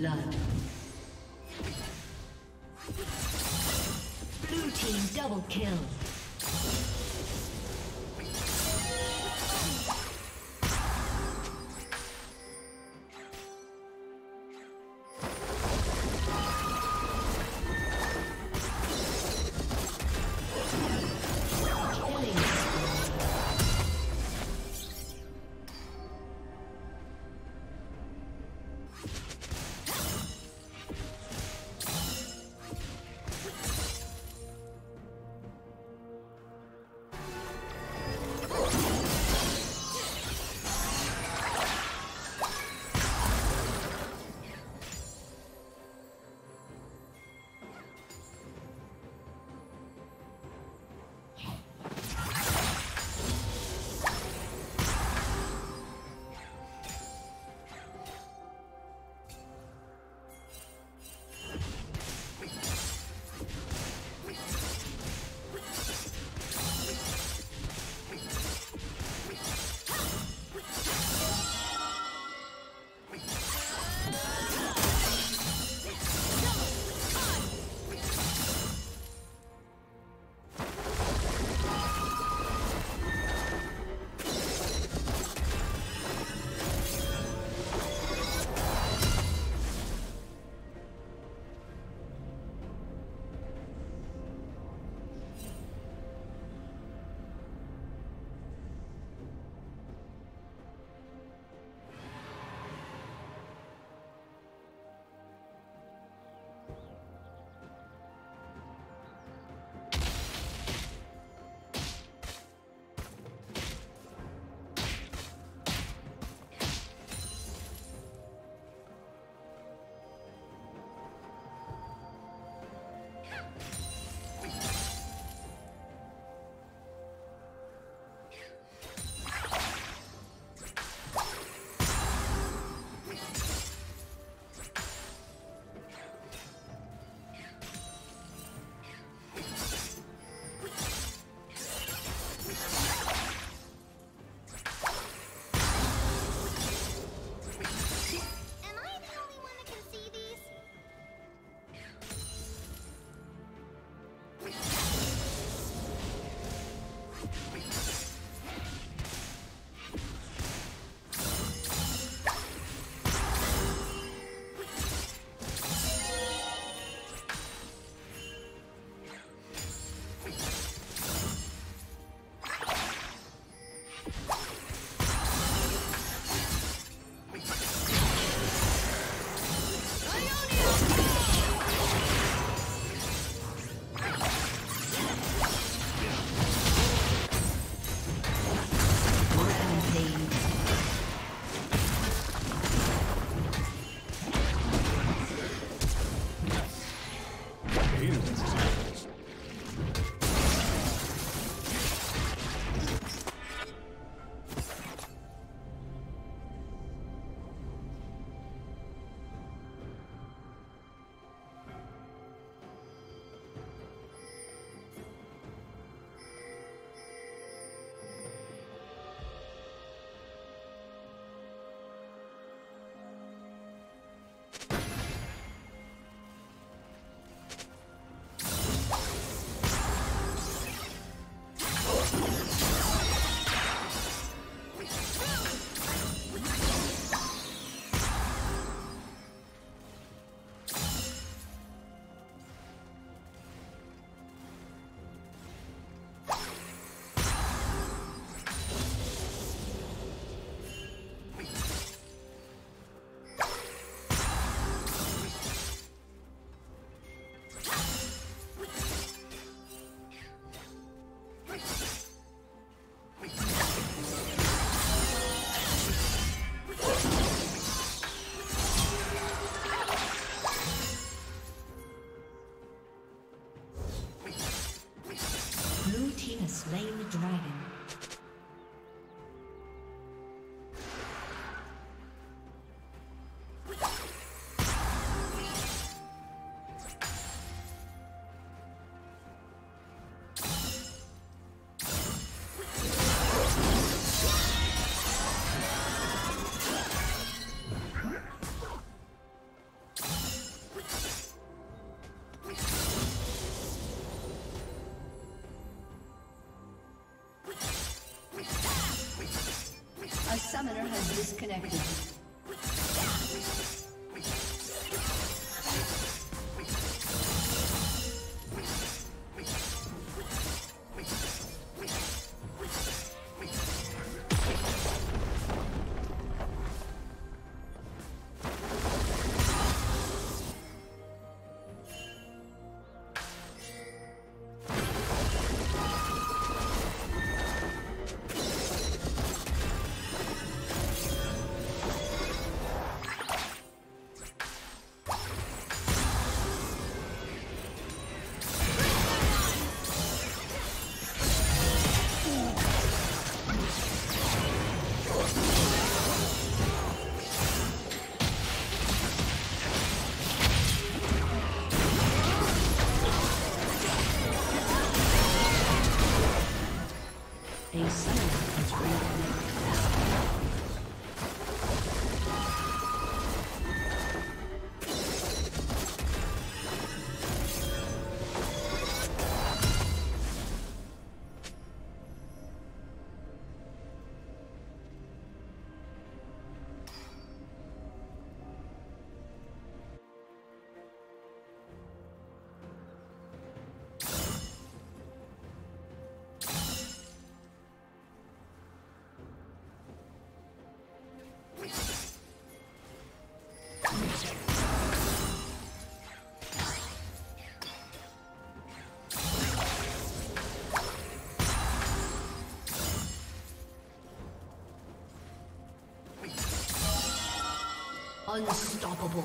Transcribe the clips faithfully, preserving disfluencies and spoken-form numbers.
blood. Blue team double kill. A summoner has disconnected. Unstoppable.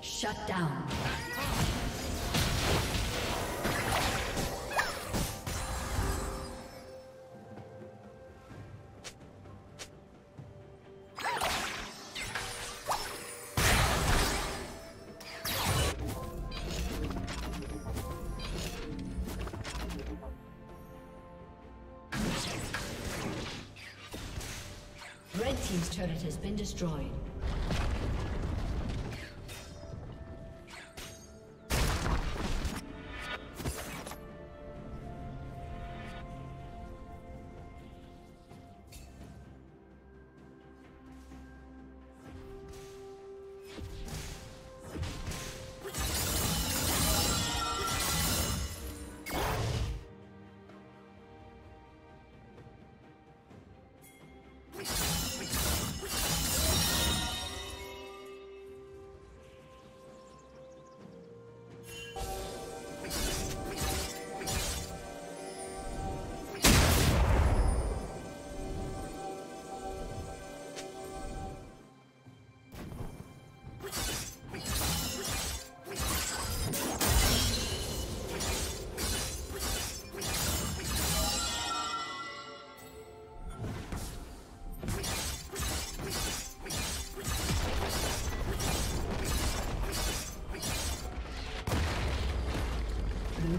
Shut down. Red team's turret has been destroyed.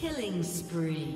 Killing spree.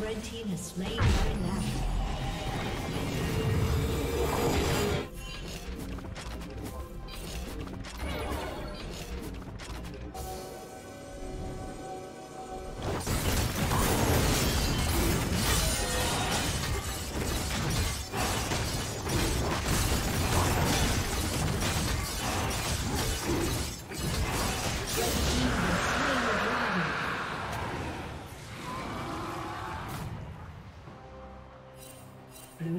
Red team has slain by now. Blue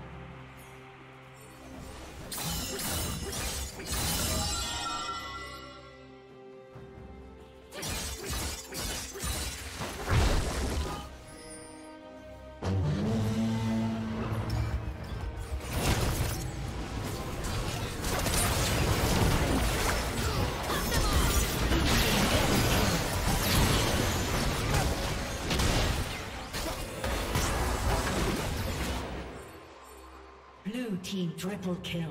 Team triple kill.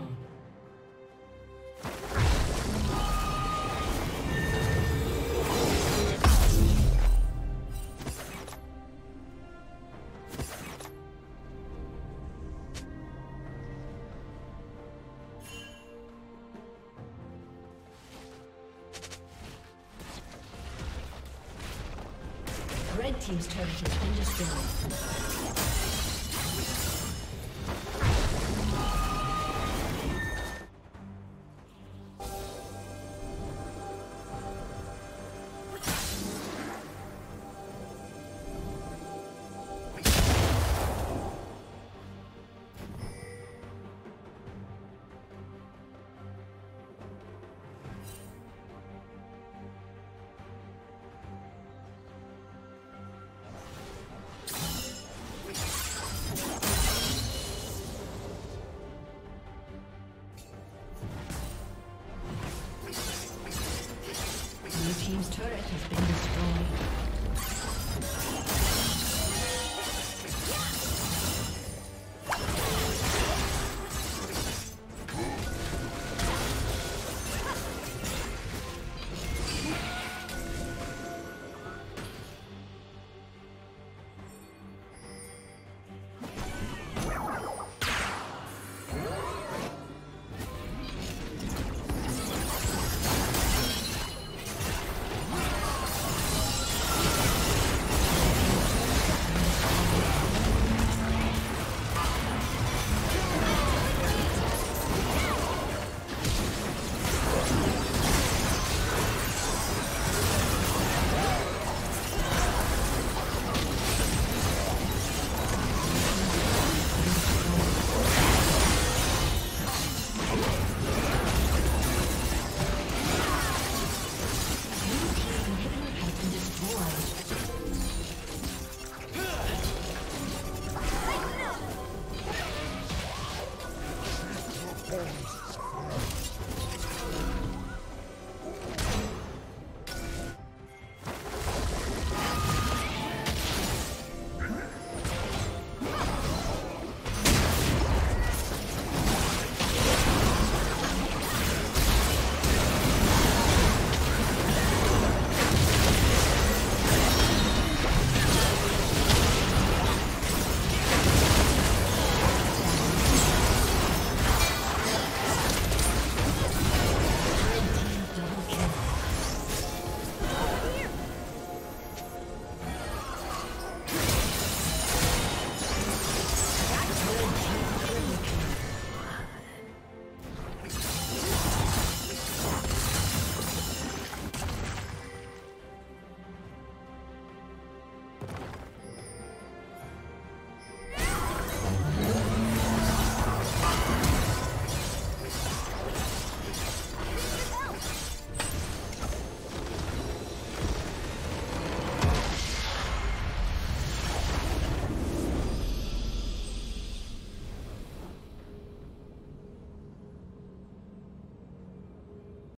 Red team's turret has been destroyed.